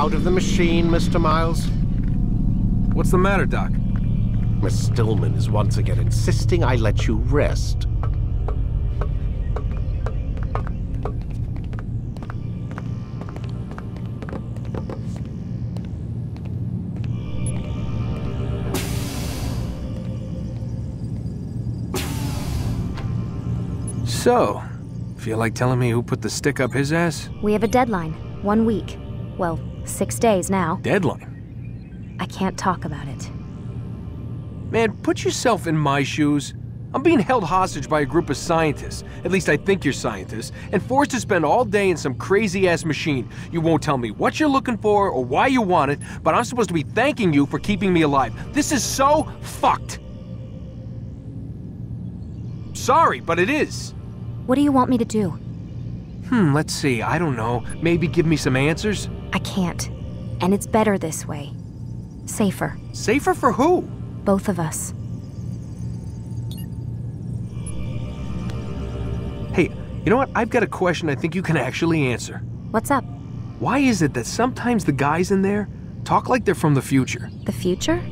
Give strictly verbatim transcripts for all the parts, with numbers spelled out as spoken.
out of the machine, Mister Miles? What's the matter, Doc? Miss Stillman is once again insisting I let you rest. So, feel like telling me who put the stick up his ass? We have a deadline. One week. Well, six days now. Deadline? I can't talk about it. Man, put yourself in my shoes. I'm being held hostage by a group of scientists. At least I think you're scientists. And forced to spend all day in some crazy-ass machine. You won't tell me what you're looking for or why you want it, but I'm supposed to be thanking you for keeping me alive. This is so fucked. Sorry, but it is. What do you want me to do? Hmm, let's see. I don't know. Maybe give me some answers? I can't. And it's better this way. Safer. Safer for who? Both of us. Hey, you know what? I've got a question I think you can actually answer. What's up? Why is it that sometimes the guys in there talk like they're from the future? The future?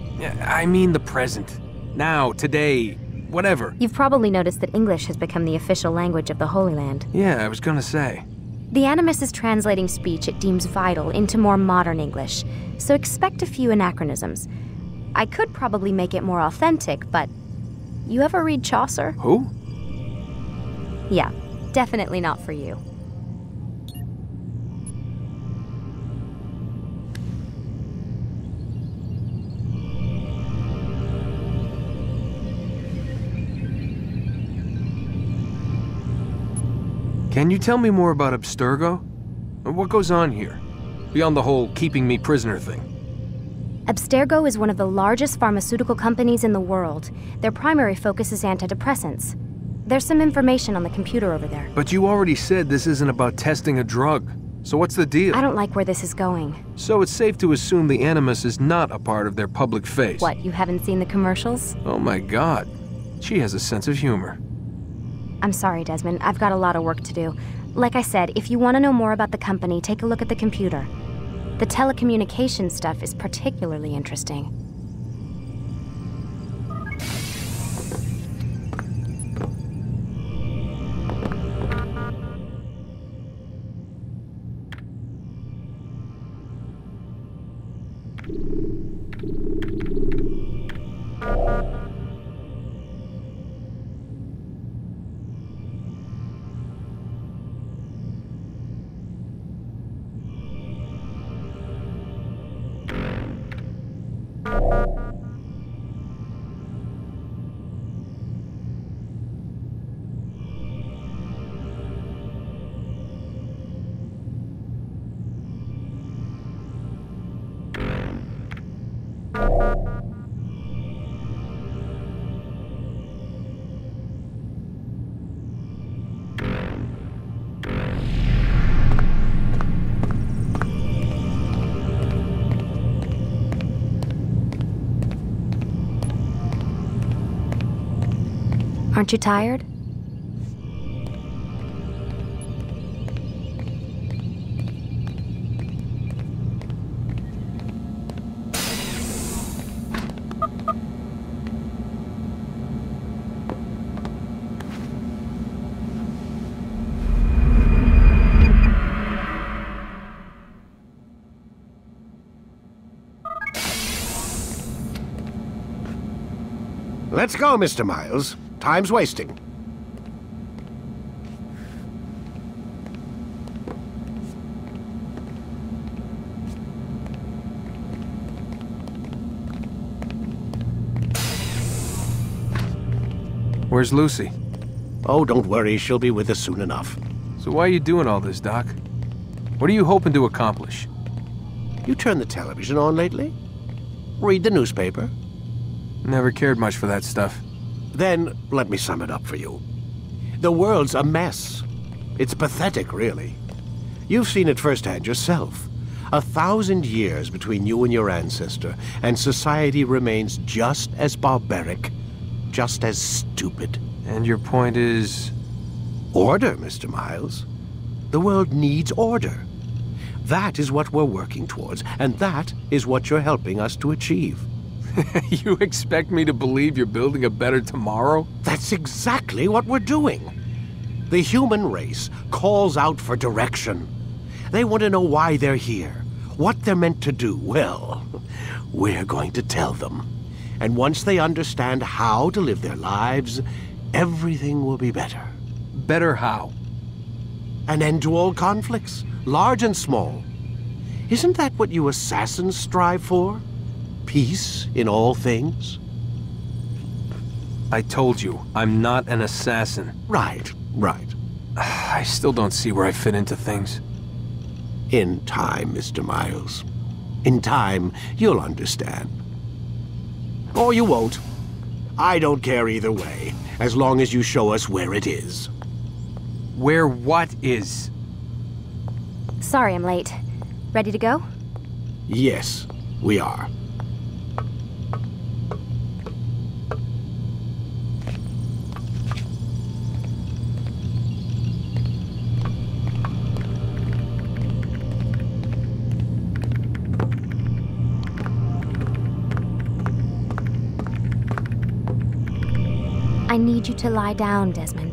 I mean the present. Now, today. Whatever. You've probably noticed that English has become the official language of the Holy Land. Yeah, I was gonna say. The Animus is translating speech it deems vital into more modern English, so expect a few anachronisms. I could probably make it more authentic, but... You ever read Chaucer? Who? Yeah, definitely not for you. Can you tell me more about Abstergo? What goes on here, beyond the whole keeping me prisoner thing? Abstergo is one of the largest pharmaceutical companies in the world. Their primary focus is antidepressants. There's some information on the computer over there. But you already said this isn't about testing a drug. So what's the deal? I don't like where this is going. So it's safe to assume the Animus is not a part of their public face. What, you haven't seen the commercials? Oh my God. She has a sense of humor. I'm sorry, Desmond. I've got a lot of work to do. Like I said, if you want to know more about the company, take a look at the computer. The telecommunications stuff is particularly interesting. Aren't you tired? Let's go, Mister Miles. Time's wasting. Where's Lucy? Oh, don't worry. She'll be with us soon enough. So why are you doing all this, Doc? What are you hoping to accomplish? You turn the television on lately? Read the newspaper? Never cared much for that stuff. Then, let me sum it up for you. The world's a mess. It's pathetic, really. You've seen it firsthand yourself. A thousand years between you and your ancestor, and society remains just as barbaric, just as stupid. And your point is? Order, Mister Miles. The world needs order. That is what we're working towards, and that is what you're helping us to achieve. You expect me to believe you're building a better tomorrow? That's exactly what we're doing. The human race calls out for direction. They want to know why they're here, what they're meant to do. Well, we're going to tell them. And once they understand how to live their lives, everything will be better. Better how? An end to all conflicts, large and small. Isn't that what you assassins strive for? Peace in all things? I told you, I'm not an assassin. Right, right. I still don't see where I fit into things. In time, Mister Miles. In time, you'll understand. Or you won't. I don't care either way, as long as you show us where it is. Where what is? Sorry I'm late. Ready to go? Yes, we are. I need you to lie down, Desmond.